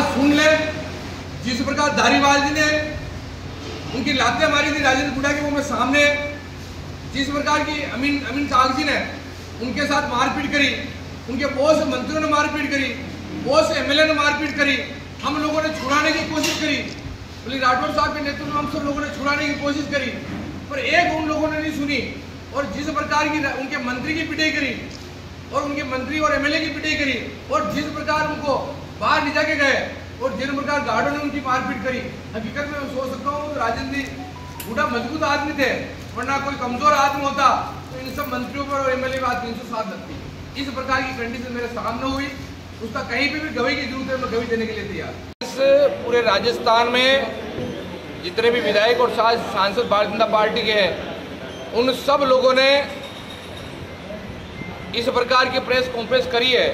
आवाज सुन ले। जिस प्रकार धारीवाल जी ने उनकी लातें मारी थी राजेंद्री बूटा की, वो मैं सामने, जिस प्रकार की अमीन साग जी ने उनके साथ मारपीट करी, उनके बॉस मंत्रियों ने मारपीट करी, बॉस एमएलए ने मारपीट करी, हम लोगों ने छुड़ाने की कोशिश करी, बोले राठौर साहब के नेतृत्व में हम सब लोगों ने छुड़ाने की कोशिश करी, पर एक उन लोगों ने नहीं सुनी। और जिस प्रकार की उनके मंत्री की पिटाई करी और उनके मंत्री और एमएलए की पिटाई करी, और जिस प्रकार उनको बाहर ले जाके गए और जिन प्रकार गार्डों ने उनकी मारपीट करी, हकीकत में मैं सोच सकता हूँ राजेंद्री बूटा मजबूत आदमी थे, वरना कोई कमजोर आदमी होता तो इन सब मंत्रियों पर और एमएलए पर 307 लगती। इस प्रकार की कंडीशन मेरे सामने हुई, उसका कहीं पर भी गवाही की जरूरत है, मैं गवाही देने के लिए तैयार। इस पूरे राजस्थान में जितने भी विधायक और सांसद भारतीय जनता पार्टी के हैं, उन सब लोगों ने इस प्रकार की प्रेस कॉन्फ्रेंस करी है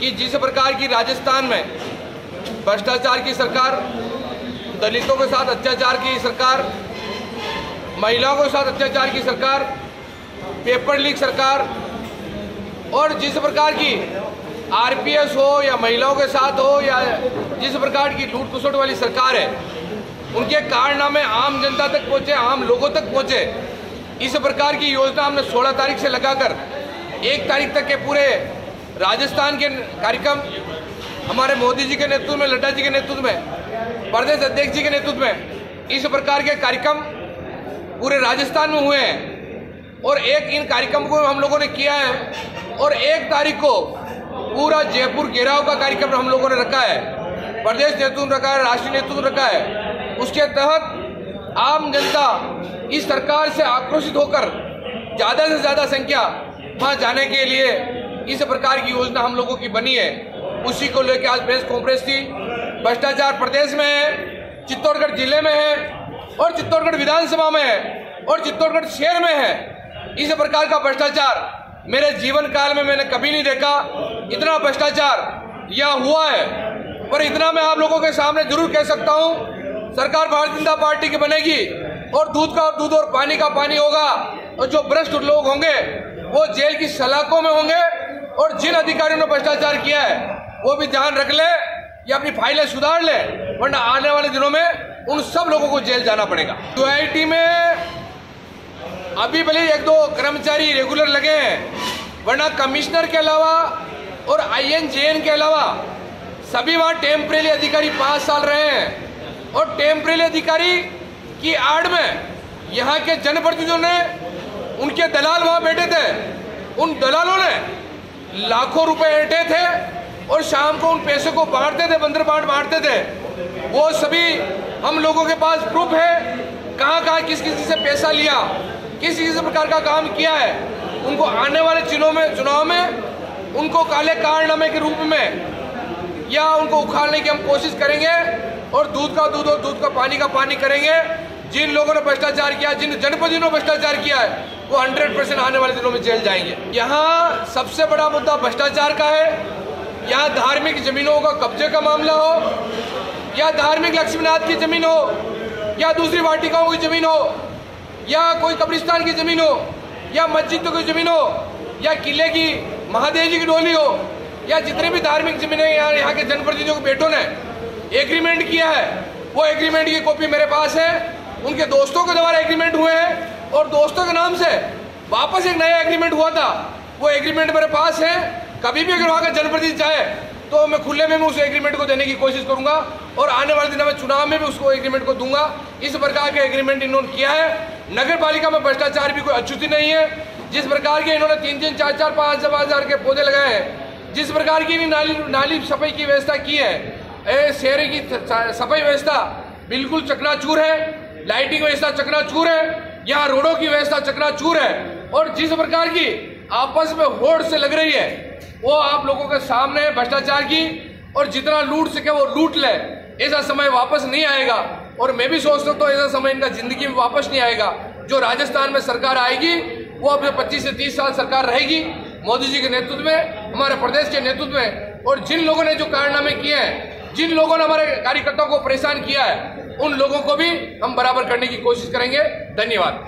कि जिस प्रकार की राजस्थान में भ्रष्टाचार की सरकार, दलितों के साथ अत्याचार की सरकार, महिलाओं के साथ अत्याचार की सरकार, पेपर लीक सरकार, और जिस प्रकार की आरपीएस हो या महिलाओं के साथ हो या जिस प्रकार की लूट खसोट वाली सरकार है, उनके कारनामे आम जनता तक पहुँचे, आम लोगों तक पहुँचे। इस प्रकार की योजना हमने 16 तारीख से लगाकर 1 तारीख तक के पूरे राजस्थान के कार्यक्रम हमारे मोदी जी के नेतृत्व में, लड्डा जी के नेतृत्व में, प्रदेश अध्यक्ष जी के नेतृत्व में इस प्रकार के कार्यक्रम पूरे राजस्थान में हुए हैं। और एक इन कार्यक्रम को हम लोगों ने किया है, और 1 तारीख को पूरा जयपुर घेराव का कार्यक्रम हम लोगों ने रखा है, प्रदेश नेतृत्व रखा है, राष्ट्रीय नेतृत्व रखा है। उसके तहत आम जनता इस सरकार से आक्रोशित होकर ज़्यादा से ज़्यादा संख्या वहाँ जाने के लिए इस प्रकार की योजना हम लोगों की बनी है। उसी को लेकर आज प्रेस कॉन्फ्रेंस थी। भ्रष्टाचार प्रदेश में है, चित्तौड़गढ़ जिले में है, और चित्तौड़गढ़ विधानसभा में है, और चित्तौड़गढ़ शहर में है। इस प्रकार का भ्रष्टाचार मेरे जीवन काल में मैंने कभी नहीं देखा। इतना भ्रष्टाचार यहाँ हुआ है, पर इतना मैं आप लोगों के सामने जरूर कह सकता हूँ, सरकार भारतीय जनता पार्टी की बनेगी और दूध का दूध और पानी का पानी होगा, और जो भ्रष्ट लोग होंगे वो जेल की सलाखों में होंगे, और जिन अधिकारियों ने भ्रष्टाचार किया है वो भी ध्यान रख ले या अपनी फाइलें सुधार ले, वरना आने वाले दिनों में उन सब लोगों को जेल जाना पड़ेगा। डीआईटी में अभी भले 1-2 कर्मचारी रेगुलर लगे हैं, वरना कमिश्नर के अलावा और आईएनजेएन के अलावा सभी वहाँ टेम्परेरी अधिकारी 5 साल रहे हैं, और टेम्परेरी अधिकारी की आड़ में यहाँ के जनप्रतिनिधियों ने, उनके दलाल वहाँ बैठे थे, उन दलालों ने लाखों रुपए ऐंठे थे और शाम को उन पैसों को बांटते थे, बंदर बांट बांटते थे। वो सभी हम लोगों के पास प्रूफ है, कहाँ किस किसी से पैसा लिया, किस किसी प्रकार का काम किया है। उनको आने वाले चुनाव में उनको काले कारनामे के रूप में या उनको उखाड़ने की हम कोशिश करेंगे, और दूध का दूध और दूध का पानी का पानी करेंगे। जिन लोगों ने भ्रष्टाचार किया, जिन जनप्रतिनिधियों ने भ्रष्टाचार किया है, वो 100% आने वाले दिनों में जेल जाएंगे। यहाँ सबसे बड़ा मुद्दा भ्रष्टाचार का है। यहाँ धार्मिक जमीनों का कब्जे का मामला हो, या धार्मिक लक्ष्मीनाथ की जमीन हो, या दूसरी वाटिकाओं की जमीन हो, या कोई कब्रिस्तान की जमीन हो, या मस्जिदों की जमीन हो, या किले की महादेव जी की डोली हो, या जितने भी धार्मिक जमीनें यहाँ के जनप्रतिनिधियों के बेटों ने एग्रीमेंट किया है, वो एग्रीमेंट की कॉपी मेरे पास है। उनके दोस्तों के द्वारा एग्रीमेंट हुए हैं, और दोस्तों के नाम से वापस एक नया एग्रीमेंट हुआ था, वो एग्रीमेंट मेरे पास है। कभी भी अगर वहाँ का जनप्रतिनिधि चाहे तो मैं खुले में उस एग्रीमेंट को देने की कोशिश करूंगा, और आने वाले दिनों में चुनाव में भी उसको एग्रीमेंट को दूंगा। इस प्रकार के एग्रीमेंट इन्होंने किया है। नगर पालिका में भ्रष्टाचार भी कोई अछूती नहीं है। जिस प्रकार के इन्होंने 3-3, 4-4, 5-5 हज़ार के पौधे लगाए हैं, जिस प्रकार की नाली सफाई की व्यवस्था की है, शहर की सफाई व्यवस्था बिल्कुल चकनाचूर है, लाइटिंग व्यवस्था चकनाचूर है, यहाँ रोडों की व्यवस्था चकनाचूर है, और जिस प्रकार की आपस में होड़ से लग रही है वो आप लोगों के सामने है भ्रष्टाचार की। और जितना लूट सके वो लूट ले, ऐसा समय वापस नहीं आएगा, और मैं भी सोचता हूँ तो ऐसा समय इनका जिंदगी में वापस नहीं आएगा। जो राजस्थान में सरकार आएगी वो अपने 25 से 30 साल सरकार रहेगी, मोदी जी के नेतृत्व में, हमारे प्रदेश के नेतृत्व में। और जिन लोगों ने जो कारनामे किए हैं, जिन लोगों ने हमारे कार्यकर्ताओं को परेशान किया है, उन लोगों को भी हम बराबर करने की कोशिश करेंगे। धन्यवाद।